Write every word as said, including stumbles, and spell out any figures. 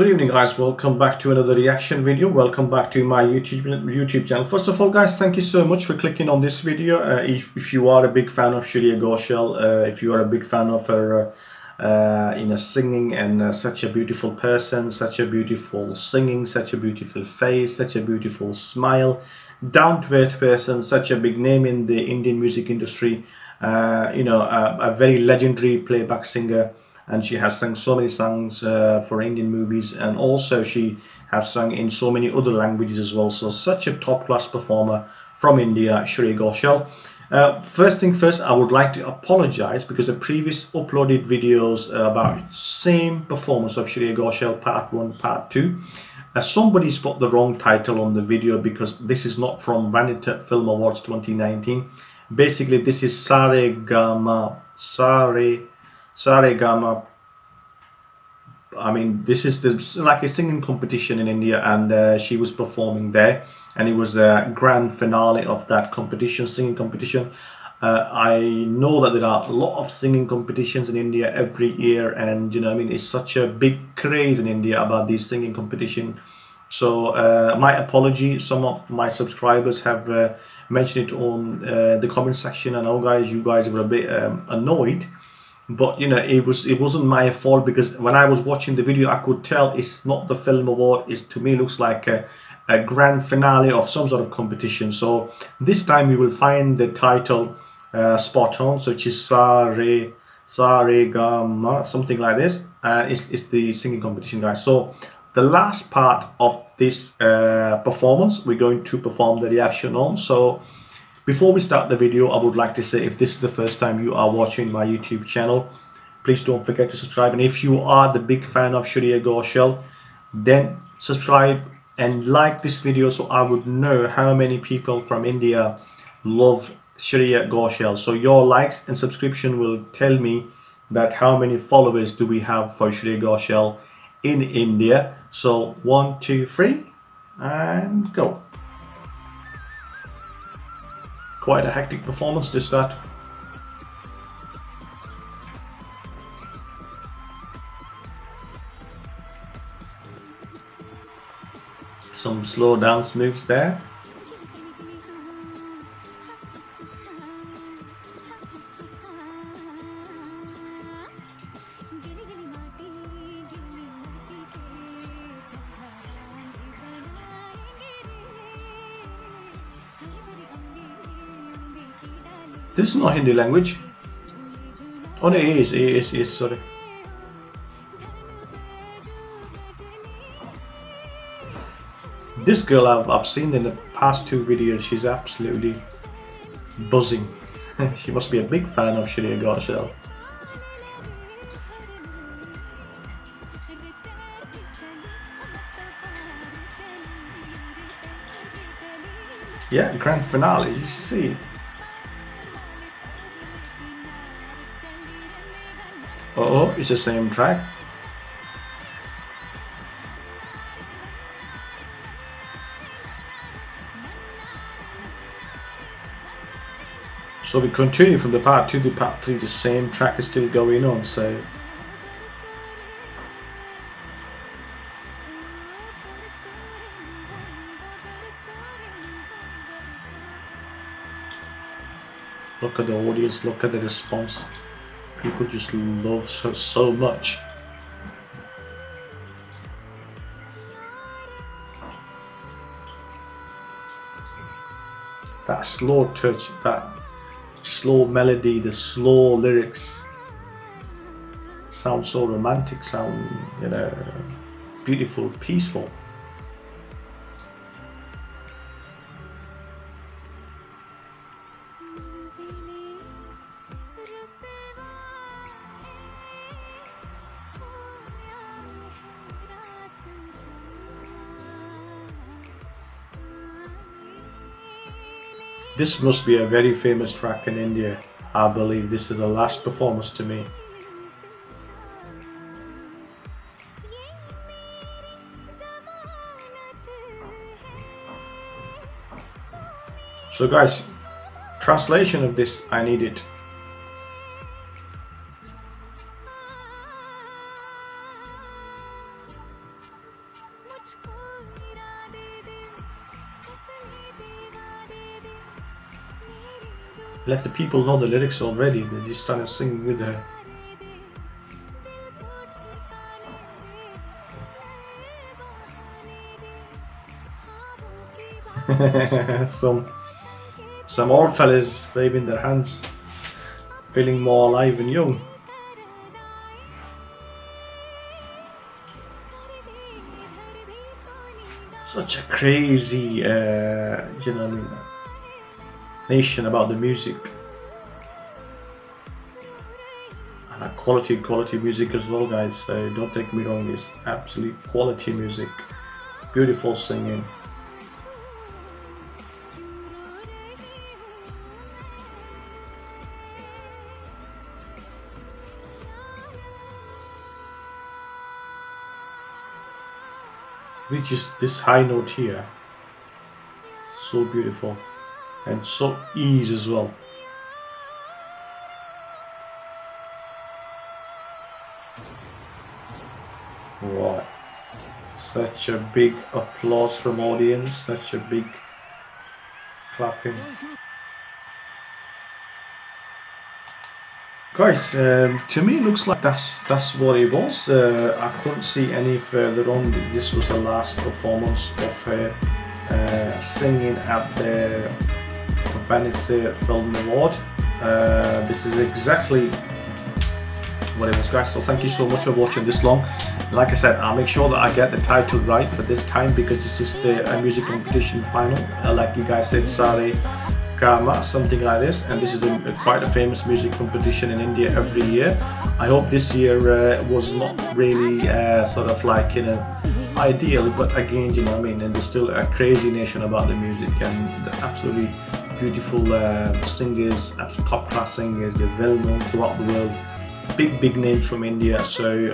Good evening guys, welcome back to another reaction video. Welcome back to my youtube youtube channel. First of all guys, thank you so much for clicking on this video. uh, if, if you are a big fan of Shreya Ghoshal, uh, if you are a big fan of her uh, uh, you know, singing, and uh, such a beautiful person, such a beautiful singing, such a beautiful face, such a beautiful smile, down to earth person, such a big name in the Indian music industry, uh, you know, a, a very legendary playback singer. And she has sung so many songs uh, for Indian movies, and also she has sung in so many other languages as well. So such a top-class performer from India, Shreya Ghoshal. Uh, first thing first, I would like to apologize because the previous uploaded videos uh, about same performance of Shreya Ghoshal, part one, part two. Uh, somebody's put the wrong title on the video because this is not from Vanitha Film Awards twenty nineteen. Basically, this is Saregama, Sare. Saregama. I mean, this is the, like a singing competition in India, and uh, she was performing there, and it was the grand finale of that competition, singing competition. Uh, I know that there are a lot of singing competitions in India every year, and you know, I mean, it's such a big craze in India about these singing competition. So uh, my apology. Some of my subscribers have uh, mentioned it on uh, the comment section, and oh guys, you guys were a bit um, annoyed. But you know, it was it wasn't my fault, because when I was watching the video, I could tell it's not the film award. It to me looks like a, a grand finale of some sort of competition. So this time you will find the title uh, spot on, so it is Sare Saregama, something like this. Uh, it's, it's the singing competition, guys. So the last part of this uh, performance, we're going to perform the reaction on. So before we start the video, I would like to say, if this is the first time you are watching my YouTube channel, please don't forget to subscribe. And if you are the big fan of Shreya Ghoshal, then subscribe and like this video, so I would know how many people from India love Shreya Ghoshal. So your likes and subscription will tell me that how many followers do we have for Shreya Ghoshal in India. So one, two, three, and go. Quite a hectic performance to start. Some slow dance moves there. This is not Hindi language. Oh no, it is, it is, it is, sorry. This girl I've, I've seen in the past two videos, she's absolutely buzzing. She must be a big fan of Shreya Ghoshal. Yeah, the grand finale, you should see it. Uh-oh, it's the same track. So we continue from the part two to part three, the same track is still going on, so. Look at the audience, look at the response. People just love her so much. That slow touch, that slow melody, the slow lyrics. Sound so romantic, sound, you know, beautiful, peaceful. This must be a very famous track in India. I believe this is the last performance to me. So guys, translation of this, I need it. let the people know the lyrics already, they just started singing with her. some some old fellas waving their hands, feeling more alive and young. Such a crazy, uh, you know, nation about the music, and a quality, quality music as well, guys. Uh, don't take me wrong, it's absolute quality music, beautiful singing. It's just this high note here, so beautiful and so easy as well. Right, such a big applause from audience, such a big clapping. Guys, um, to me it looks like that's that's what it was. Uh, I couldn't see any further on. This was the last performance of her uh, singing at the Vanitha Film Award. Uh, this is exactly what it was, guys. So thank you so much for watching this long. Like I said, I'll make sure that I get the title right for this time, because this is the uh, music competition final. Uh, like you guys said, sorry. Saregama, something like this, and this is a, a, quite a famous music competition in India every year. I hope this year uh, was not really uh, sort of like, you know, ideal, but again, you know what I mean, and there's still a crazy nation about the music, and the absolutely beautiful uh, singers, top class singers, they're well known throughout the world, big big names from India. So